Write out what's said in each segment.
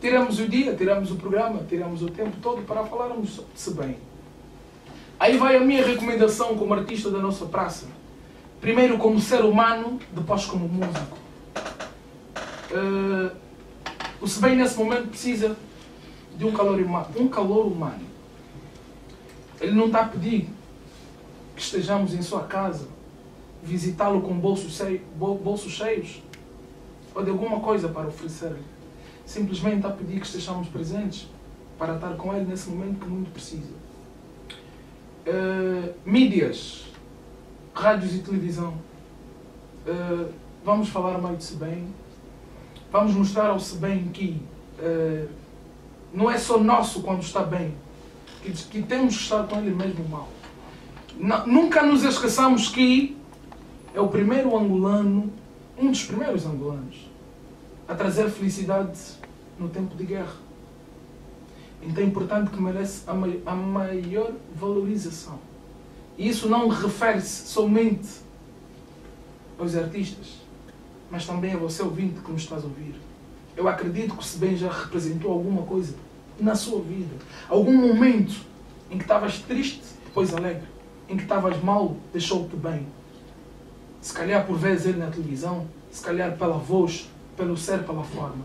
Tiramos o dia, tiramos o programa, tiramos o tempo todo para falarmos sobre Sebem. Aí vai a minha recomendação como artista da nossa praça. Primeiro como ser humano, depois como músico. O Sebem nesse momento precisa de um calor humano. Ele não está a pedir que estejamos em sua casa, visitá-lo com bolsos cheios ou de alguma coisa para oferecer-lhe. Simplesmente está a pedir que estejamos presentes para estar com ele nesse momento que muito precisa. Mídias, rádios e televisão, vamos falar mais de Sebem, vamos mostrar ao Sebem que não é só nosso quando está bem, que temos que estar com ele mesmo mal. Nunca nos esqueçamos que é o primeiro angolano, um dos primeiros angolanos, a trazer felicidade no tempo de guerra. Então é importante que merece a maior valorização. E isso não refere-se somente aos artistas, mas também a você ouvinte que nos estás a ouvir. Eu acredito que o Sebem já representou alguma coisa na sua vida. Algum momento em que estavas triste, depois alegre. Em que estavas mal, deixou-te bem. Se calhar por vezes ele na televisão, se calhar pela voz, pelo ser, pela forma.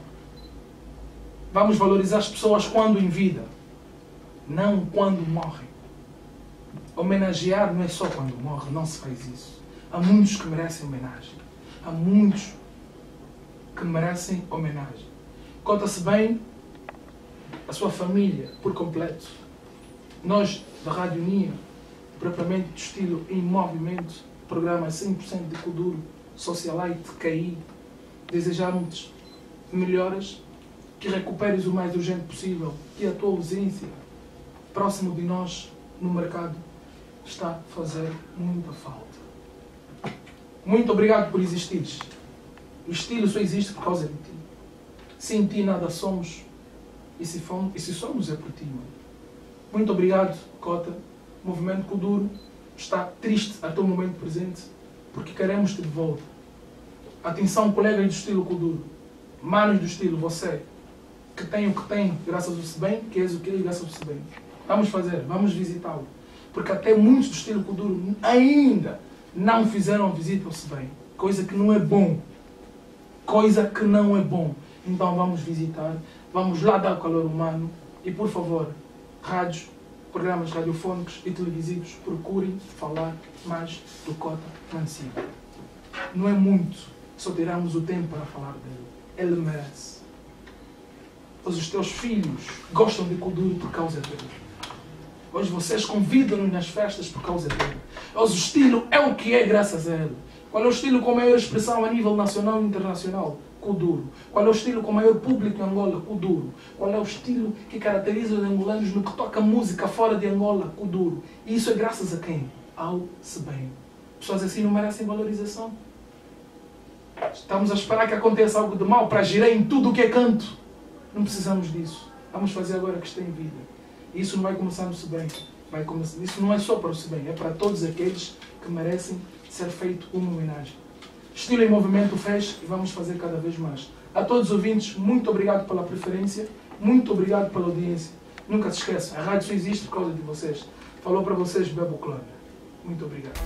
Vamos valorizar as pessoas quando em vida, não quando morrem. Homenagear não é só quando morre, não se faz isso. Há muitos que merecem homenagem. Há muitos que merecem homenagem. Conta-se bem a sua família por completo. Nós, da Rádio Unia, propriamente do Estilo em Movimento, programa 100% de Kuduro, Socialite, KI, desejamos-te melhoras, que recuperes o mais urgente possível, que a tua ausência, próximo de nós, no mercado, está a fazer muita falta. Muito obrigado por existires. O Estilo só existe por causa de ti. Sem ti nada somos, e se somos é por ti, mano. Muito obrigado, Cota. O movimento Kuduro está triste até o momento presente, porque queremos-te de volta. Atenção, colegas do Estilo Kuduro, manos do Estilo, você, que tem o que tem, graças ao Sebem, que és o que é, graças ao Sebem. Vamos fazer, vamos visitá-lo, porque até muitos do Estilo Kuduro ainda não fizeram visita ao Sebem, coisa que não é bom, coisa que não é bom. Então vamos visitar, vamos lá dar o calor humano e, por favor, rádios, programas radiofónicos e televisivos, procurem falar mais do Cota Mancinho. Não é muito, só tiramos o tempo para falar dele. Ele merece. Pois os teus filhos gostam de Kuduro por causa dele. Hoje vocês convidam-nos nas festas por causa dele. Hoje o Estilo é o que é graças a ele. Qual é o Estilo com maior expressão a nível nacional e internacional? Kuduro. Qual é o Estilo com o maior público em Angola? Kuduro. Qual é o Estilo que caracteriza os angolanos no que toca música fora de Angola? Kuduro. E isso é graças a quem? Ao Sebem. Pessoas assim não merecem valorização. Estamos a esperar que aconteça algo de mal para girar em tudo o que é canto. Não precisamos disso. Vamos fazer agora que está em vida. E isso não vai começar no Sebem. Isso não é só para o Sebem, é para todos aqueles que merecem ser feito uma homenagem. Estilo em Movimento fez e vamos fazer cada vez mais. A todos os ouvintes, muito obrigado pela preferência, muito obrigado pela audiência. Nunca se esqueçam, a rádio só existe por causa de vocês. Falou para vocês Bebo Clã. Muito obrigado.